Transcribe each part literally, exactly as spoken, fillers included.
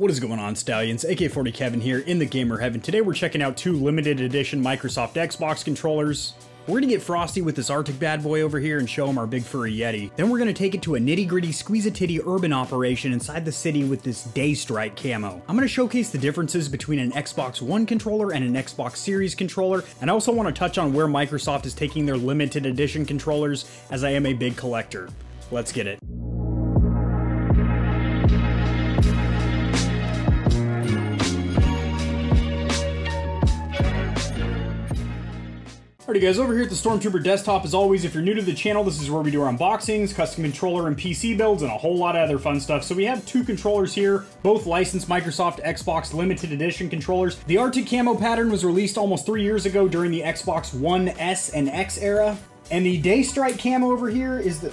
What is going on, Stallions? A K forty Kevin here in the Gamer Heaven. Today we're checking out two limited edition Microsoft Xbox controllers. We're gonna get frosty with this Arctic bad boy over here and show him our big furry Yeti. Then we're gonna take it to a nitty gritty squeeze-a-titty urban operation inside the city with this Day Strike Camo. I'm gonna showcase the differences between an Xbox One controller and an Xbox Series controller, and I also wanna touch on where Microsoft is taking their limited edition controllers, as I am a big collector. Let's get it. Alrighty guys, over here at the Stormtrooper desktop, as always, if you're new to the channel, this is where we do our unboxings, custom controller and P C builds, and a whole lot of other fun stuff. So we have two controllers here, both licensed Microsoft Xbox limited edition controllers. The Arctic Camo pattern was released almost three years ago during the Xbox One S and X era. And the Day Strike Camo over here is the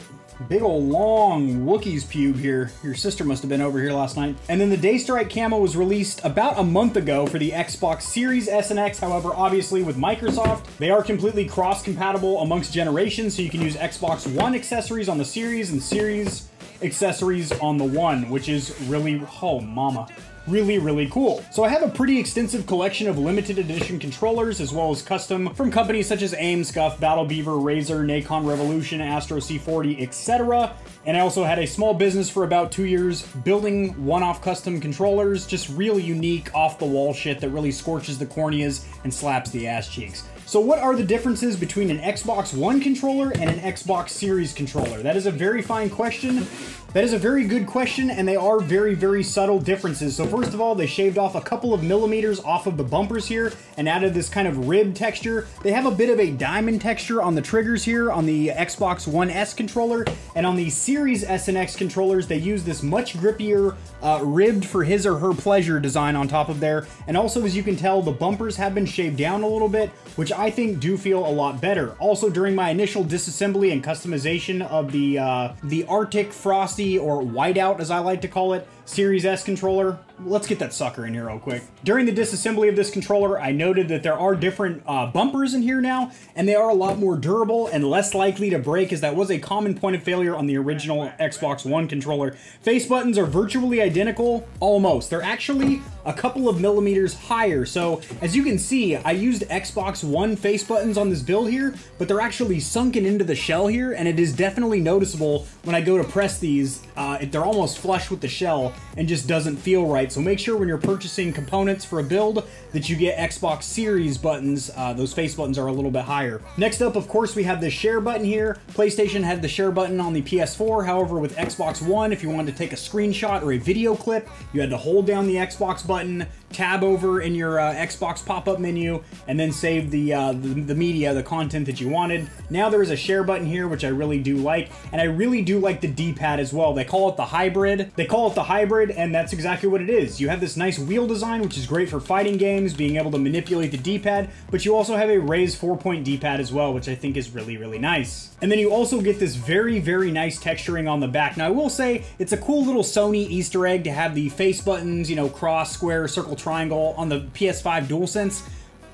big old long Wookiee's pube here. Your sister must have been over here last night. And then the Day Strike Camo was released about a month ago for the Xbox Series S and X. However, obviously with Microsoft, they are completely cross-compatible amongst generations, so you can use Xbox One accessories on the Series and Series accessories on the One, which is really, oh mama, really, really cool. So I have a pretty extensive collection of limited edition controllers, as well as custom from companies such as A I M, SCUF, Battle Beaver, Razer, Nacon Revolution, Astro C forty, et cetera. And I also had a small business for about two years building one-off custom controllers, just really unique off-the-wall shit that really scorches the corneas and slaps the ass cheeks. So what are the differences between an Xbox One controller and an Xbox Series controller? That is a very fine question. That is a very good question, and they are very, very subtle differences. So first of all, they shaved off a couple of millimeters off of the bumpers here and added this kind of rib texture. They have a bit of a diamond texture on the triggers here on the Xbox One S controller, and on the Series S and X controllers, they use this much grippier uh, ribbed for his or her pleasure design on top of there. And also, as you can tell, the bumpers have been shaved down a little bit, which I think do feel a lot better. Also, during my initial disassembly and customization of the uh, the Arctic Frosty, or Whiteout as I like to call it, Series S controller, let's get that sucker in here real quick. During the disassembly of this controller, I noted that there are different uh, bumpers in here now, and they are a lot more durable and less likely to break, as that was a common point of failure on the original Xbox One controller. Face buttons are virtually identical, almost. They're actually a couple of millimeters higher. So as you can see, I used Xbox One face buttons on this build here, but they're actually sunken into the shell here, and it is definitely noticeable when I go to press these, uh, they're almost flush with the shell and just doesn't feel right. So make sure when you're purchasing components for a build that you get Xbox Series buttons. Uh, those face buttons are a little bit higher. Next up, of course, we have the share button here. PlayStation had the share button on the P S four. However, with Xbox One, if you wanted to take a screenshot or a video clip, you had to hold down the Xbox button, tab over in your uh, Xbox pop-up menu, and then save the, uh, the, the media, the content that you wanted. Now there is a share button here, which I really do like. And I really do like the D-pad as well. They call it the hybrid. They call it the hybrid, and that's exactly what it is. You have this nice wheel design, which is great for fighting games, being able to manipulate the D-pad, but you also have a raised four-point D-pad as well, which I think is really, really nice. And then you also get this very, very nice texturing on the back. Now, I will say it's a cool little Sony Easter egg to have the face buttons, you know, cross, square, circle, triangle on the P S five DualSense,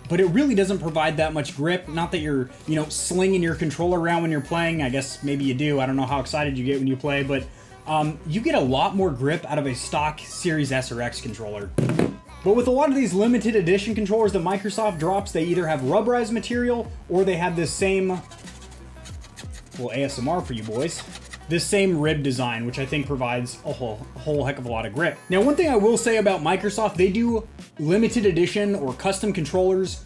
but it really doesn't provide that much grip. Not that you're, you know, slinging your controller around when you're playing. I guess maybe you do. I don't know how excited you get when you play, but Um, you get a lot more grip out of a stock Series S or X controller. But with a lot of these limited edition controllers that Microsoft drops, they either have rubberized material or they have this same, well, A S M R for you boys, this same rib design, which I think provides a whole, a whole heck of a lot of grip. Now, one thing I will say about Microsoft, they do limited edition or custom controllers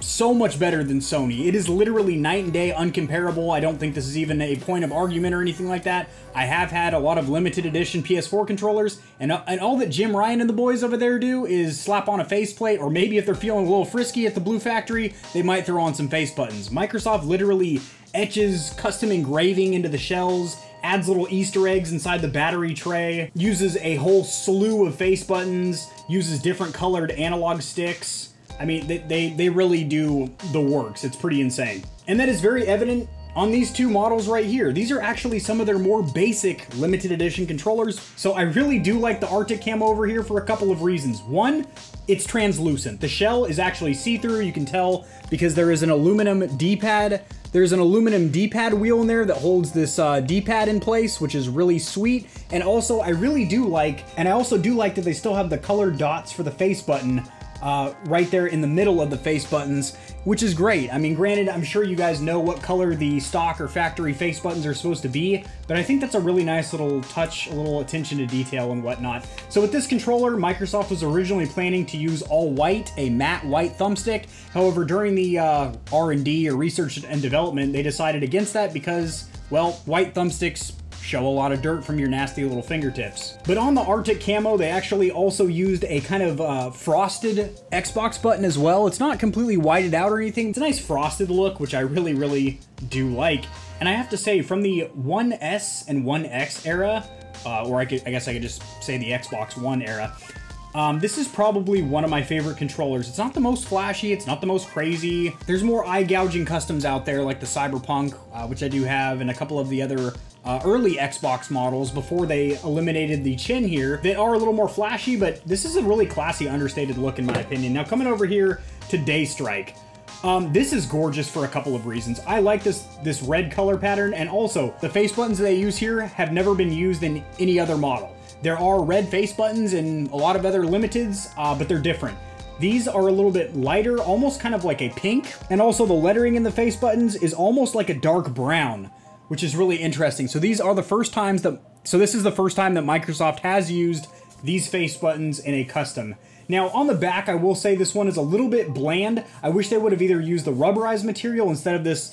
so much better than Sony. It is literally night and day, uncomparable. I don't think this is even a point of argument or anything like that. I have had a lot of limited edition P S four controllers, and, and all that Jim Ryan and the boys over there do is slap on a faceplate, or maybe if they're feeling a little frisky at the Blue Factory, they might throw on some face buttons. Microsoft literally etches custom engraving into the shells, adds little Easter eggs inside the battery tray, uses a whole slew of face buttons, uses different colored analog sticks. I mean, they, they, they really do the works. It's pretty insane. And that is very evident on these two models right here. These are actually some of their more basic limited edition controllers. So I really do like the Arctic Camo over here for a couple of reasons. One, it's translucent. The shell is actually see-through. You can tell because there is an aluminum D-pad There's an aluminum D-pad wheel in there that holds this uh, D-pad in place, which is really sweet. And also, I really do like, and I also do like that they still have the colored dots for the face button uh, right there in the middle of the face buttons, which is great. I mean, granted, I'm sure you guys know what color the stock or factory face buttons are supposed to be, but I think that's a really nice little touch, a little attention to detail and whatnot. So with this controller, Microsoft was originally planning to use all white, a matte white thumbstick. However, during the uh, R and D or research and development, they decided against that because, well, white thumbsticks show a lot of dirt from your nasty little fingertips. But on the Arctic Camo, they actually also used a kind of uh, frosted Xbox button as well. It's not completely whited out or anything. It's a nice frosted look, which I really, really do like. And I have to say, from the one S and one X era, uh, or I, could, I guess I could just say the Xbox One era, Um, this is probably one of my favorite controllers. It's not the most flashy, it's not the most crazy. There's more eye-gouging customs out there like the Cyberpunk, uh, which I do have, and a couple of the other uh, early Xbox models before they eliminated the chin here that are a little more flashy, but this is a really classy, understated look in my opinion. Now coming over here to Day Strike. Um, this is gorgeous for a couple of reasons. I like this this red color pattern, and also the face buttons they use here have never been used in any other model. There are red face buttons in a lot of other limiteds, uh, but they're different. These are a little bit lighter, almost kind of like a pink. And also the lettering in the face buttons is almost like a dark brown, which is really interesting. So these are the first times that, so this is the first time that Microsoft has used these face buttons in a custom. Now on the back, I will say this one is a little bit bland. I wish they would have either used the rubberized material instead of this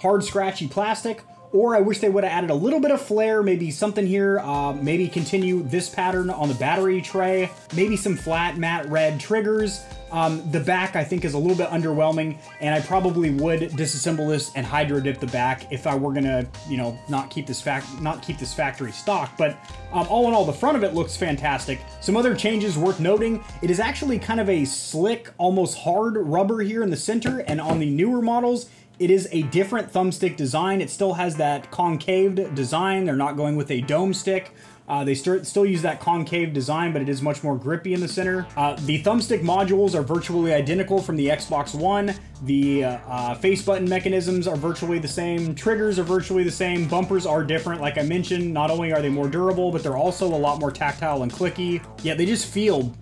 hard scratchy plastic, or I wish they would have added a little bit of flair, maybe something here, uh, maybe continue this pattern on the battery tray, maybe some flat matte red triggers. Um, the back I think is a little bit underwhelming, and I probably would disassemble this and hydro dip the back if I were gonna, you know, not keep this fac not keep this factory stock. But um, all in all, the front of it looks fantastic. Some other changes worth noting: it is actually kind of a slick, almost hard rubber here in the center, and on the newer models, it is a different thumbstick design. It still has that concaved design. They're not going with a dome stick. Uh, they st still use that concave design, but it is much more grippy in the center. Uh, the thumbstick modules are virtually identical from the Xbox One. The uh, uh, face button mechanisms are virtually the same. Triggers are virtually the same. Bumpers are different. Like I mentioned, not only are they more durable, but they're also a lot more tactile and clicky. Yeah, they just feel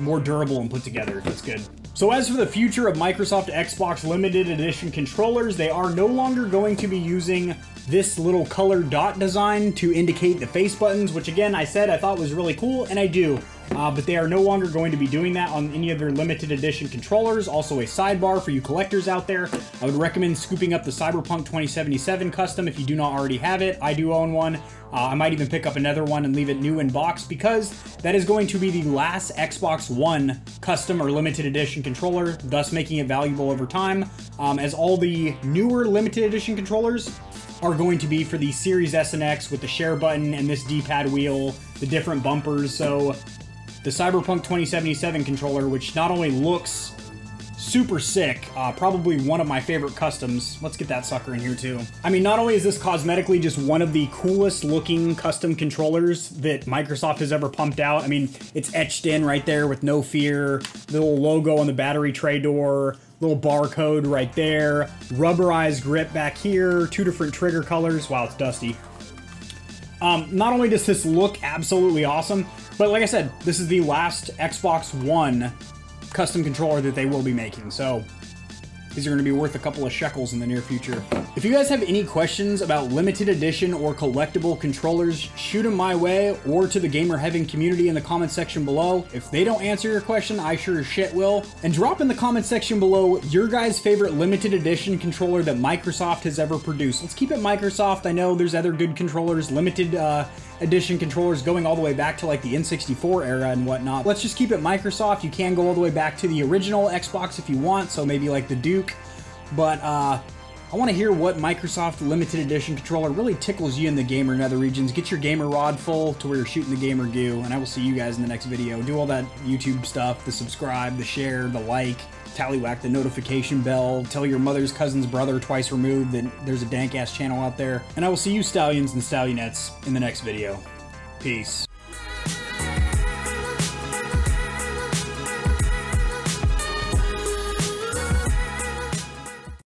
more durable and put together. That's good. So as for the future of Microsoft Xbox limited edition controllers, they are no longer going to be using this little color dot design to indicate the face buttons, which again, I said I thought was really cool, and I do, uh, but they are no longer going to be doing that on any of their limited edition controllers. Also a sidebar for you collectors out there, I would recommend scooping up the Cyberpunk twenty seventy-seven custom if you do not already have it. I do own one. Uh, I might even pick up another one and leave it new in box, because that is going to be the last Xbox One custom or limited edition controller, thus making it valuable over time, um, as all the newer limited edition controllers are going to be for the Series S and X with the share button and this D-pad wheel, the different bumpers. So the Cyberpunk twenty seventy-seven controller, which not only looks super sick, uh, probably one of my favorite customs. Let's get that sucker in here too. I mean, not only is this cosmetically just one of the coolest looking custom controllers that Microsoft has ever pumped out. I mean, it's etched in right there with no fear, little logo on the battery tray door, little barcode right there, rubberized grip back here, two different trigger colors. Wow, it's dusty. Um, not only does this look absolutely awesome, but like I said, this is the last Xbox One custom controller that they will be making, so these are going to be worth a couple of shekels in the near future. If you guys have any questions about limited edition or collectible controllers, shoot them my way or to the Gamer Heaven community in the comment section below. If they don't answer your question, I sure as shit will. And drop in the comment section below your guys' favorite limited edition controller that Microsoft has ever produced. Let's keep it Microsoft. I know there's other good controllers, limited uh, edition controllers going all the way back to like the N sixty-four era and whatnot. Let's just keep it Microsoft. You can go all the way back to the original Xbox if you want, so maybe like the Duke. But uh, I want to hear what Microsoft limited edition controller really tickles you in the gamer and other regions. Get your gamer rod full to where you're shooting the gamer goo, and I will see you guys in the next video. Do all that YouTube stuff, the subscribe, the share, the like, tallywhack the notification bell, tell your mother's cousin's brother twice removed that there's a dank ass channel out there, and I will see you stallions and stallionettes in the next video. Peace.